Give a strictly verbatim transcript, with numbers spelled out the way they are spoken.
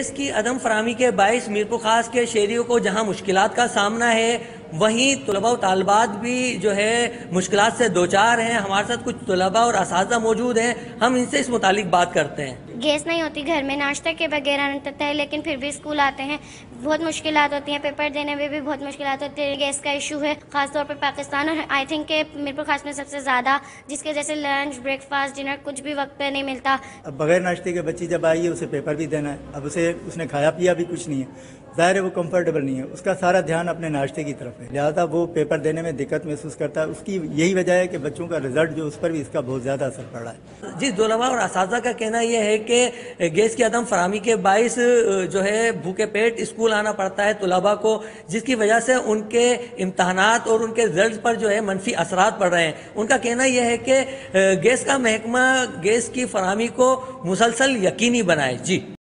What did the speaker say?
इसकी अदम फराहमी के बायस मीरपुर खास के शहरियों को जहां मुश्किलात का सामना है, वहीं तलबा और तालबात भी जो है मुश्किलात से दो चार हैं। हमारे साथ कुछ तलबा और असातिज़ा मौजूद हैं, हम इनसे इस मुतालिक बात करते हैं। गैस नहीं होती घर में, नाश्ता के बगैर अनंतता है, लेकिन फिर भी स्कूल आते हैं, बहुत मुश्किलात होती हैं, पेपर देने में भी बहुत मुश्किलात होती है। गैस का इशू है खासतौर पर पाकिस्तान और आई थिंक के मीरपुर खास में सबसे ज़्यादा, जिसके जैसे लंच, ब्रेकफास्ट, डिनर कुछ भी वक्त पर नहीं मिलता। अब बगैर नाश्ते के बच्ची जब आई है उसे पेपर भी देना है, अब उसे उसने खाया पिया भी कुछ नहीं है, ज़ाहिर है वो कंफर्टेबल नहीं है, उसका सारा ध्यान अपने नाश्ते की तरफ है, लिहाजा वो पेपर देने में दिक्कत महसूस करता है। उसकी यही वजह है कि बच्चों का रिजल्ट जो उस पर भी इसका बहुत ज़्यादा असर पड़ रहा है। जिस तलबा और असातिज़ा का कहना यह है कि गैस की अदम फराहमी के बायस जो है भूखे पेट स्कूल आना पड़ता है तलबा को, जिसकी वजह से उनके इम्तहानात और उनके रिजल्ट पर जो है मनफी असरात पड़ रहे हैं। उनका कहना यह है कि गैस का महकमा गैस की फराहमी को मुसलसल यकीनी बनाए। जी।